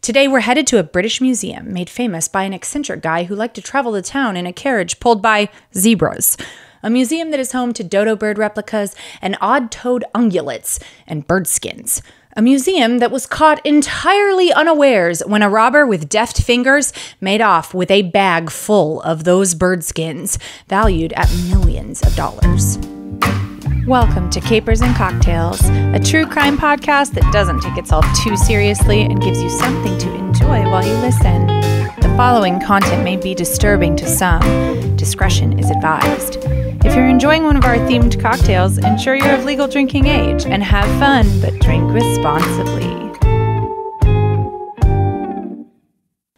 Today we're headed to a British museum made famous by an eccentric guy who liked to travel the town in a carriage pulled by zebras. A museum that is home to dodo bird replicas and odd-toed ungulates and bird skins. A museum that was caught entirely unawares when a robber with deft fingers made off with a bag full of those bird skins, valued at millions of dollars. Welcome to Capers and Cocktails, a true crime podcast that doesn't take itself too seriously and gives you something to enjoy while you listen. The following content may be disturbing to some. Discretion is advised. If you're enjoying one of our themed cocktails, ensure you're of legal drinking age and have fun, but drink responsibly.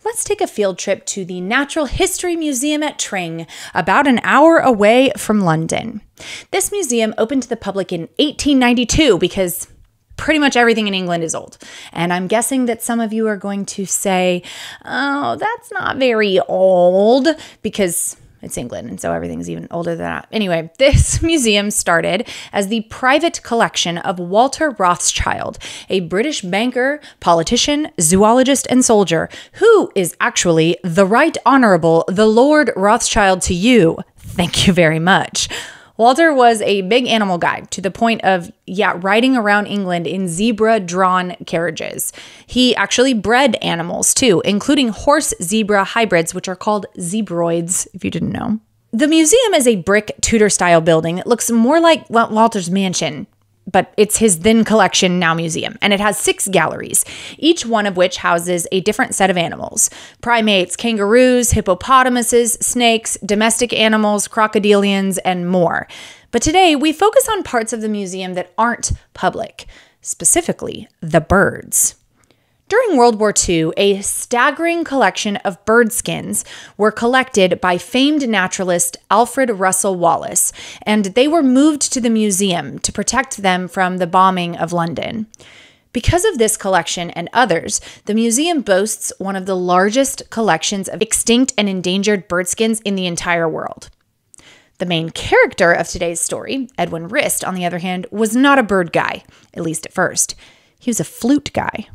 Let's take a field trip to the Natural History Museum at Tring, about an hour away from London. This museum opened to the public in 1892 because pretty much everything in England is old. And I'm guessing that some of you are going to say, oh, that's not very old, because it's England, and so everything's even older than that. Anyway, this museum started as the private collection of Walter Rothschild, a British banker, politician, zoologist, and soldier, who is actually the Right Honorable the Lord Rothschild to you. Thank you very much. Walter was a big animal guy to the point of, riding around England in zebra-drawn carriages. He actually bred animals too, including horse-zebra hybrids, which are called zebroids, if you didn't know. The museum is a brick Tudor-style building that looks more like Walter's mansion, but it's his then collection, now museum, and it has 6 galleries, each one of which houses a different set of animals. Primates, kangaroos, hippopotamuses, snakes, domestic animals, crocodilians, and more. But today, we focus on parts of the museum that aren't public, specifically the birds. During World War II, a staggering collection of bird skins were collected by famed naturalist Alfred Russel Wallace, and they were moved to the museum to protect them from the bombing of London. Because of this collection and others, the museum boasts one of the largest collections of extinct and endangered bird skins in the entire world. The main character of today's story, Edwin Rist, on the other hand, was not a bird guy, at least at first. He was a flute guy.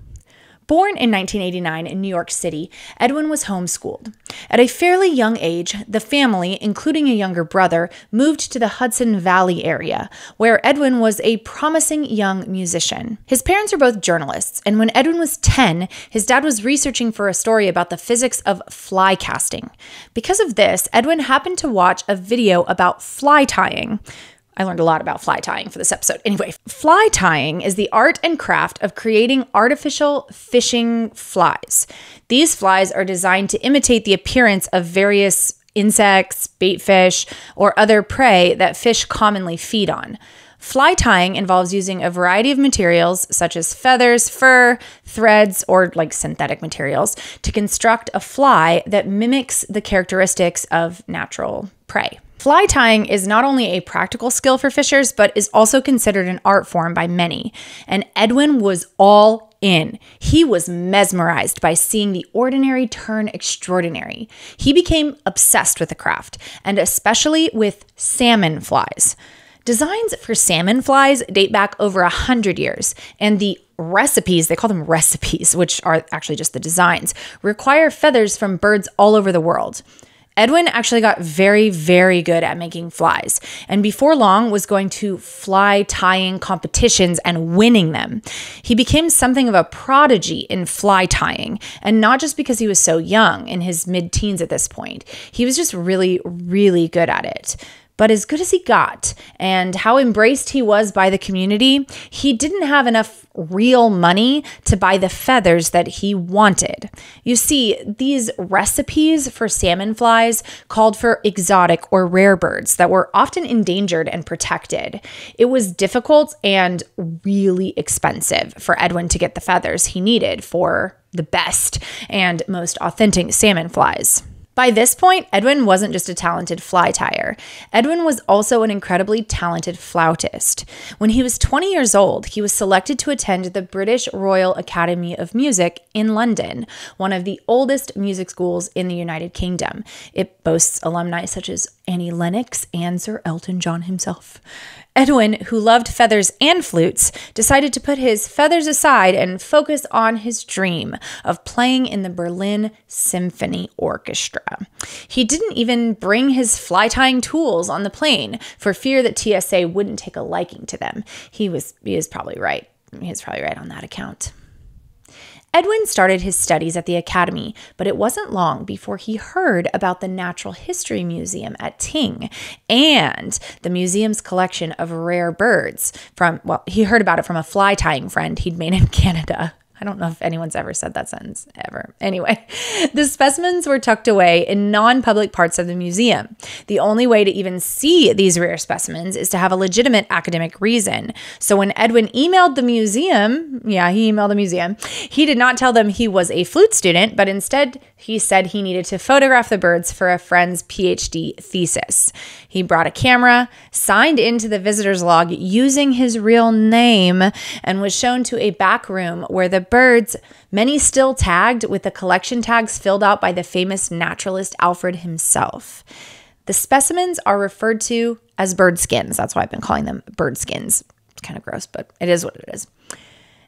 Born in 1989 in New York City, Edwin was homeschooled. At a fairly young age, the family, including a younger brother, moved to the Hudson Valley area, where Edwin was a promising young musician. His parents are both journalists, and when Edwin was 10, his dad was researching for a story about the physics of fly casting. Because of this, Edwin happened to watch a video about fly tying. I learned a lot about fly tying for this episode. Anyway, fly tying is the art and craft of creating artificial fishing flies. These flies are designed to imitate the appearance of various insects, baitfish, or other prey that fish commonly feed on. Fly tying involves using a variety of materials, such as feathers, fur, threads, or synthetic materials, to construct a fly that mimics the characteristics of natural prey. Fly tying is not only a practical skill for fishers, but is also considered an art form by many. And Edwin was all in. He was mesmerized by seeing the ordinary turn extraordinary. He became obsessed with the craft, and especially with salmon flies. Designs for salmon flies date back over 100 years, and the recipes, they call them recipes, which are actually just the designs, require feathers from birds all over the world. Edwin actually got very, very good at making flies, and before long was going to fly tying competitions and winning them. He became something of a prodigy in fly tying, and not just because he was so young, in his mid-teens at this point. He was just really, really good at it. But as good as he got, and how embraced he was by the community, he didn't have enough real money to buy the feathers that he wanted. You see, these recipes for salmon flies called for exotic or rare birds that were often endangered and protected. It was difficult and really expensive for Edwin to get the feathers he needed for the best and most authentic salmon flies. By this point, Edwin wasn't just a talented fly tyer. Edwin was also an incredibly talented flautist. When he was 20 years old, he was selected to attend the British Royal Academy of Music in London, one of the oldest music schools in the United Kingdom. It boasts alumni such as Annie Lennox, and Sir Elton John himself. Edwin, who loved feathers and flutes, decided to put his feathers aside and focus on his dream of playing in the Berlin Symphony Orchestra. He didn't even bring his fly-tying tools on the plane for fear that TSA wouldn't take a liking to them. He is probably right. He is probably right on that account. Edwin started his studies at the academy, but it wasn't long before he heard about the Natural History Museum at Tring and the museum's collection of rare birds from, well, he heard about it from a fly-tying friend he'd made in Canada. I don't know if anyone's ever said that sentence, ever. Anyway, the specimens were tucked away in non-public parts of the museum. The only way to even see these rare specimens is to have a legitimate academic reason. So when Edwin emailed the museum, he did not tell them he was a flute student, but instead he said he needed to photograph the birds for a friend's PhD thesis. He brought a camera, signed into the visitor's log using his real name, and was shown to a back room where the birds, many still tagged with the collection tags filled out by the famous naturalist Alfred himself. The specimens are referred to as bird skins. That's why I've been calling them bird skins. It's kind of gross, but it is what it is.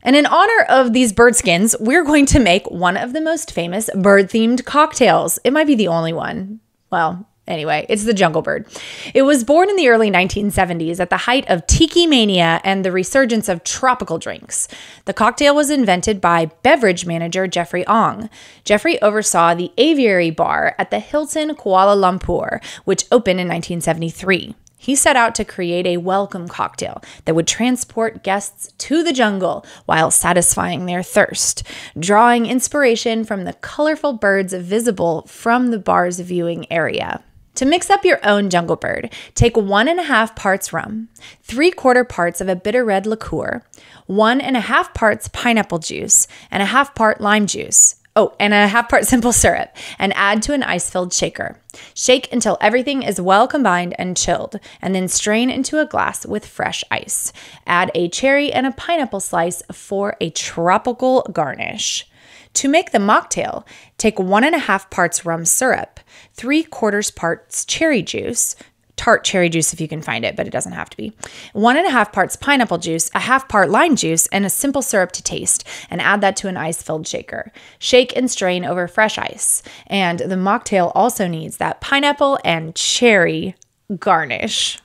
And in honor of these bird skins, we're going to make one of the most famous bird-themed cocktails. It might be the only one. Well, anyway, it's the Jungle Bird. It was born in the early 1970s at the height of tiki mania and the resurgence of tropical drinks. The cocktail was invented by beverage manager Jeffrey Ong. Jeffrey oversaw the Aviary bar at the Hilton Kuala Lumpur, which opened in 1973. He set out to create a welcome cocktail that would transport guests to the jungle while satisfying their thirst, drawing inspiration from the colorful birds visible from the bar's viewing area. To mix up your own Jungle Bird, take 1.5 parts rum, 3/4 parts of a bitter red liqueur, 1.5 parts pineapple juice, and 1/2 part lime juice. Oh, and 1/2 part simple syrup, and add to an ice-filled shaker. Shake until everything is well combined and chilled, and then strain into a glass with fresh ice. Add a cherry and a pineapple slice for a tropical garnish. To make the mocktail, take 1.5 parts rum syrup, 3/4 parts cherry juice, tart cherry juice if you can find it, but it doesn't have to be, 1.5 parts pineapple juice, 1/2 part lime juice, and a simple syrup to taste, and add that to an ice-filled shaker. Shake and strain over fresh ice. And the mocktail also needs that pineapple and cherry garnish.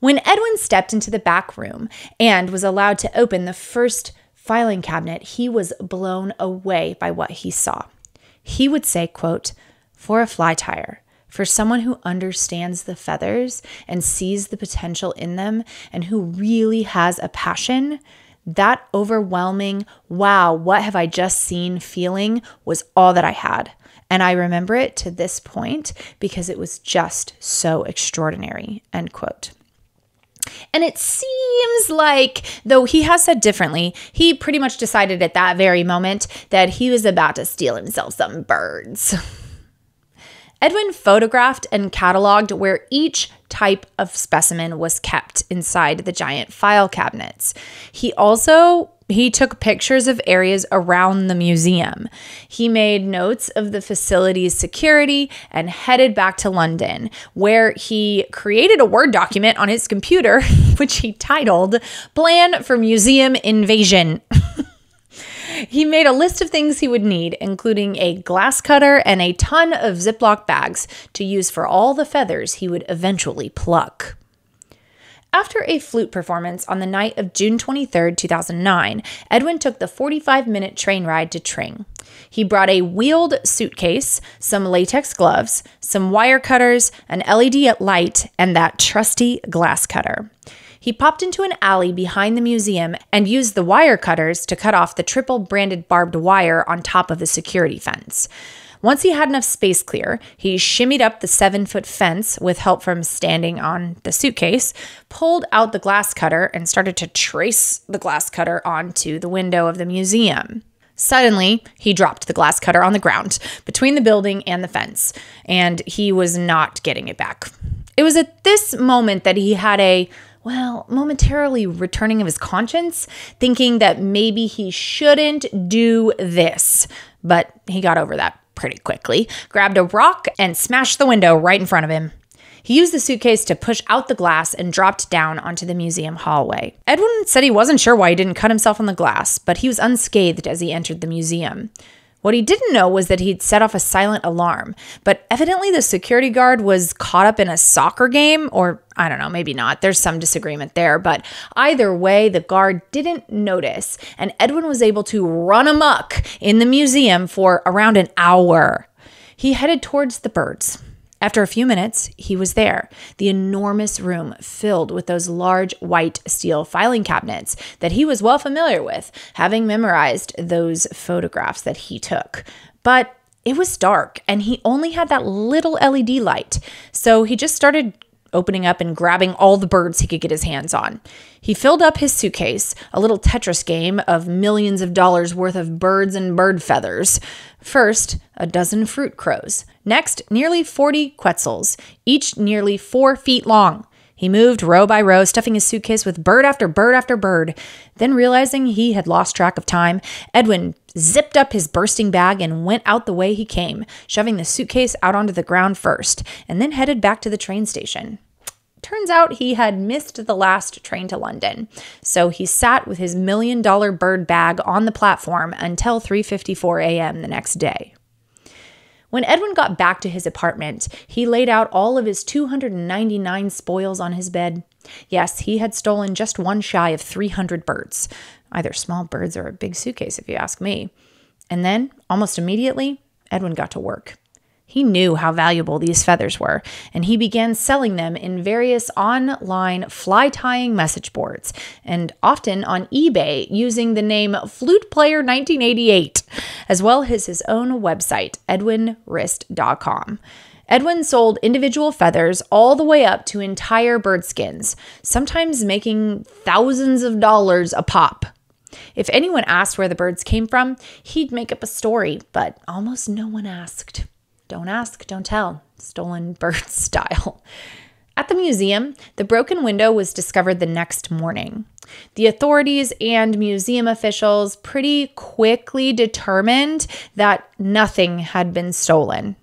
When Edwin stepped into the back room and was allowed to open the first filing cabinet, he was blown away by what he saw. He would say, quote, "For a fly tyer, for someone who understands the feathers and sees the potential in them and who really has a passion, that overwhelming, wow, what have I just seen feeling was all that I had. And I remember it to this point because it was just so extraordinary," end quote. And it seems like, though he has said differently, he pretty much decided at that very moment that he was about to steal himself some birds. Edwin photographed and cataloged where each type of specimen was kept inside the giant file cabinets. He took pictures of areas around the museum. He made notes of the facility's security and headed back to London, where he created a Word document on his computer, which he titled "Plan for Museum Invasion." He made a list of things he would need, including a glass cutter and a ton of Ziploc bags to use for all the feathers he would eventually pluck. After a flute performance on the night of June 23, 2009, Edwin took the 45-minute train ride to Tring. He brought a wheeled suitcase, some latex gloves, some wire cutters, an LED light, and that trusty glass cutter. He popped into an alley behind the museum and used the wire cutters to cut off the triple-branded barbed wire on top of the security fence. Once he had enough space clear, he shimmied up the 7-foot fence with help from standing on the suitcase, pulled out the glass cutter, and started to trace the glass cutter onto the window of the museum. Suddenly, he dropped the glass cutter on the ground between the building and the fence, and he was not getting it back. It was at this moment that he had a momentarily returning of his conscience, thinking that maybe he shouldn't do this. But he got over that pretty quickly, grabbed a rock, and smashed the window right in front of him. He used the suitcase to push out the glass and dropped down onto the museum hallway. Edwin said he wasn't sure why he didn't cut himself on the glass, but he was unscathed as he entered the museum. What he didn't know was that he'd set off a silent alarm, but evidently the security guard was caught up in a soccer game, or I don't know, maybe not. There's some disagreement there, but either way, the guard didn't notice, and Edwin was able to run amok in the museum for around an hour. He headed towards the birds. After a few minutes, he was there, the enormous room filled with those large white steel filing cabinets that he was well familiar with, having memorized those photographs that he took. But it was dark, and he only had that little LED light, so he just started opening up and grabbing all the birds he could get his hands on. He filled up his suitcase, a little Tetris game of millions of dollars worth of birds and bird feathers. First, a dozen fruit crows. Next, nearly 40 quetzals, each nearly 4 feet long. He moved row by row, stuffing his suitcase with bird after bird after bird. Then, realizing he had lost track of time, Edwin zipped up his bursting bag and went out the way he came, shoving the suitcase out onto the ground first, and then headed back to the train station. Turns out he had missed the last train to London, so he sat with his $1 million bird bag on the platform until 3:54 a.m. the next day. When Edwin got back to his apartment, he laid out all of his 299 spoils on his bed. Yes, he had stolen just one shy of 300 birds. Either small birds or a big suitcase, if you ask me. And then, almost immediately, Edwin got to work. He knew how valuable these feathers were, and he began selling them in various online fly-tying message boards, and often on eBay using the name FlutePlayer1988, as well as his own website, edwinrist.com. Edwin sold individual feathers all the way up to entire bird skins, sometimes making thousands of dollars a pop. If anyone asked where the birds came from, he'd make up a story, but almost no one asked. Don't ask, don't tell. Stolen bird style. At the museum, the broken window was discovered the next morning. The authorities and museum officials pretty quickly determined that nothing had been stolen.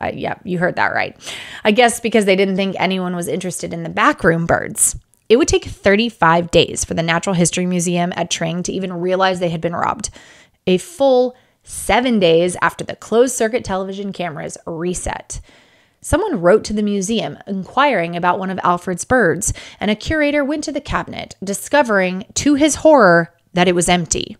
Yeah, you heard that right. I guess because they didn't think anyone was interested in the backroom birds. It would take 35 days for the Natural History Museum at Tring to even realize they had been robbed. A full 7 days after the closed-circuit television cameras reset. Someone wrote to the museum inquiring about one of Alfred's birds, and a curator went to the cabinet, discovering, to his horror, that it was empty.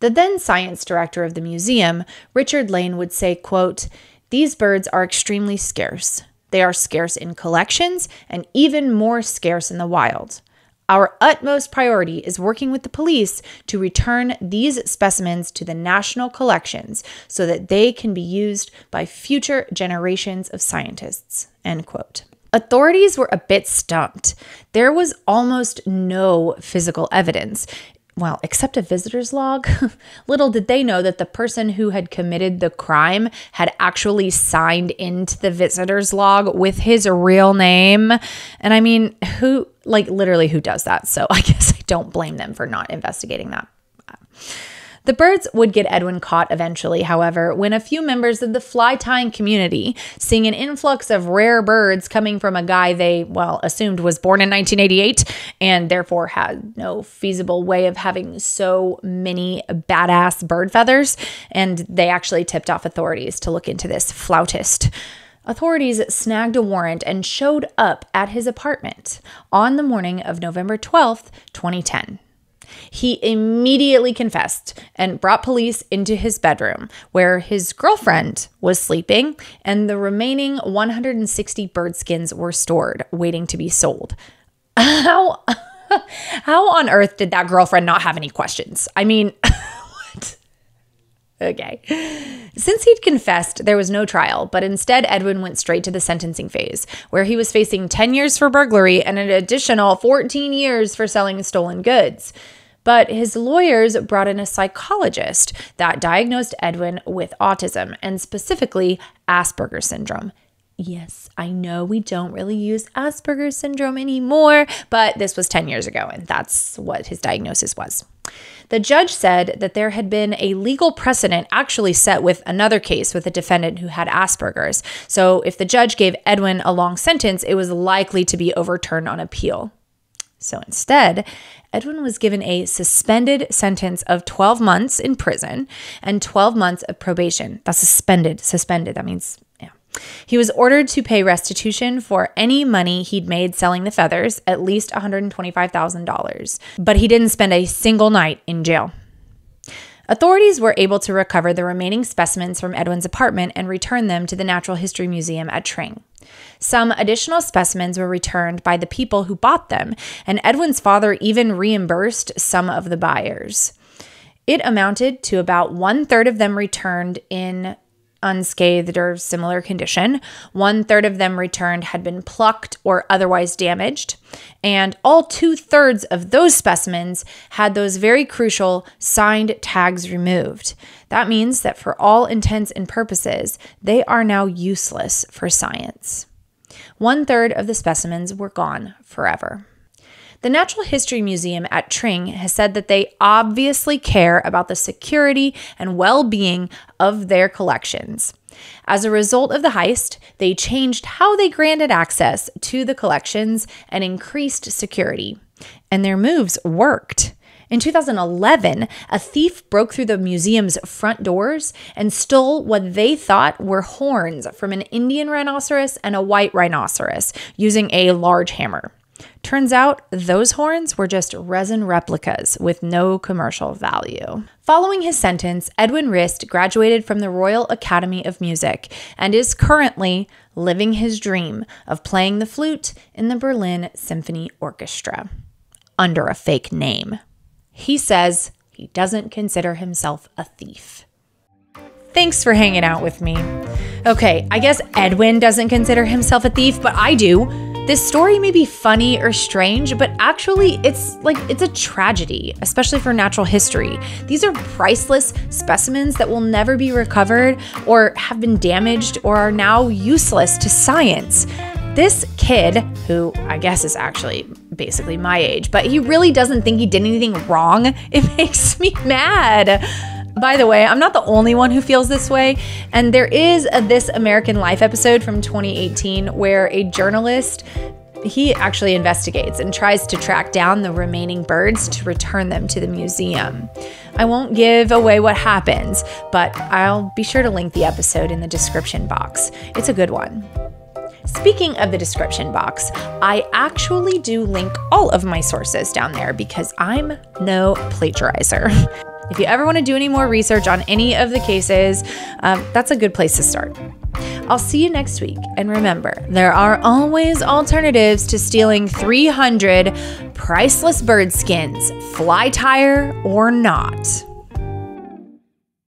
The then-science director of the museum, Richard Lane, would say, quote, "These birds are extremely scarce. They are scarce in collections and even more scarce in the wild. Our utmost priority is working with the police to return these specimens to the national collections so that they can be used by future generations of scientists," end quote. Authorities were a bit stumped. There was almost no physical evidence. Well, except a visitor's log. Little did they know that the person who had committed the crime had actually signed into the visitor's log with his real name. And I mean, who, like, literally who does that? So I guess I don't blame them for not investigating that. The birds would get Edwin caught eventually, however, when a few members of the fly-tying community, seeing an influx of rare birds coming from a guy they, well, assumed was born in 1988 and therefore had no feasible way of having so many badass bird feathers, and they actually tipped off authorities to look into this flautist. Authorities snagged a warrant and showed up at his apartment on the morning of November 12th, 2010. He immediately confessed and brought police into his bedroom, where his girlfriend was sleeping, and the remaining 160 bird skins were stored, waiting to be sold. How on earth did that girlfriend not have any questions? I mean, what? Okay. Since he'd confessed, there was no trial, but instead Edwin went straight to the sentencing phase, where he was facing 10 years for burglary and an additional 14 years for selling stolen goods. But his lawyers brought in a psychologist that diagnosed Edwin with autism, and specifically Asperger's syndrome. Yes, I know we don't really use Asperger's syndrome anymore, but this was 10 years ago, and that's what his diagnosis was. The judge said that there had been a legal precedent actually set with another case with a defendant who had Asperger's. So if the judge gave Edwin a long sentence, it was likely to be overturned on appeal. So instead, Edwin was given a suspended sentence of 12 months in prison and 12 months of probation. That's suspended. That means, yeah. He was ordered to pay restitution for any money he'd made selling the feathers, at least $125,000. But he didn't spend a single night in jail. Authorities were able to recover the remaining specimens from Edwin's apartment and return them to the Natural History Museum at Tring. Some additional specimens were returned by the people who bought them, and Edwin's father even reimbursed some of the buyers. It amounted to about 1/3 of them returned in unscathed or similar condition, 1/3 of them returned had been plucked or otherwise damaged, and all 2/3 of those specimens had those very crucial signed tags removed. That means that for all intents and purposes, they are now useless for science. 1/3 of the specimens were gone forever. The Natural History Museum at Tring has said that they obviously care about the security and well-being of their collections. As a result of the heist, they changed how they granted access to the collections and increased security. And their moves worked. In 2011, a thief broke through the museum's front doors and stole what they thought were horns from an Indian rhinoceros and a white rhinoceros using a large hammer. Turns out those horns were just resin replicas with no commercial value. Following his sentence, Edwin Rist graduated from the Royal Academy of Music and is currently living his dream of playing the flute in the Berlin Symphony Orchestra under a fake name. He says he doesn't consider himself a thief. Thanks for hanging out with me. Okay, I guess Edwin doesn't consider himself a thief, but I do. This story may be funny or strange, but actually it's a tragedy, especially for natural history. These are priceless specimens that will never be recovered or have been damaged or are now useless to science. This kid, who I guess is actually basically my age, but he really doesn't think he did anything wrong. It makes me mad. By the way, I'm not the only one who feels this way, and there is a This American Life episode from 2018 where a journalist, he actually investigates and tries to track down the remaining birds to return them to the museum. I won't give away what happens, but I'll be sure to link the episode in the description box. It's a good one. Speaking of the description box, I actually do link all of my sources down there because I'm no plagiarizer. If you ever want to do any more research on any of the cases, that's a good place to start. I'll see you next week. And remember, there are always alternatives to stealing 300 priceless bird skins, fly tire or not.